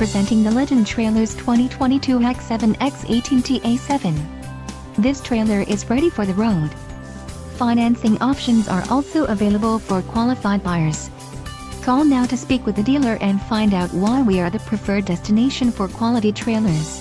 presenting the Legend Trailers 2022 HEQ7X18TA07. This trailer is ready for the road. Financing options are also available for qualified buyers. Call now to speak with the dealer and find out why we are the preferred destination for quality trailers.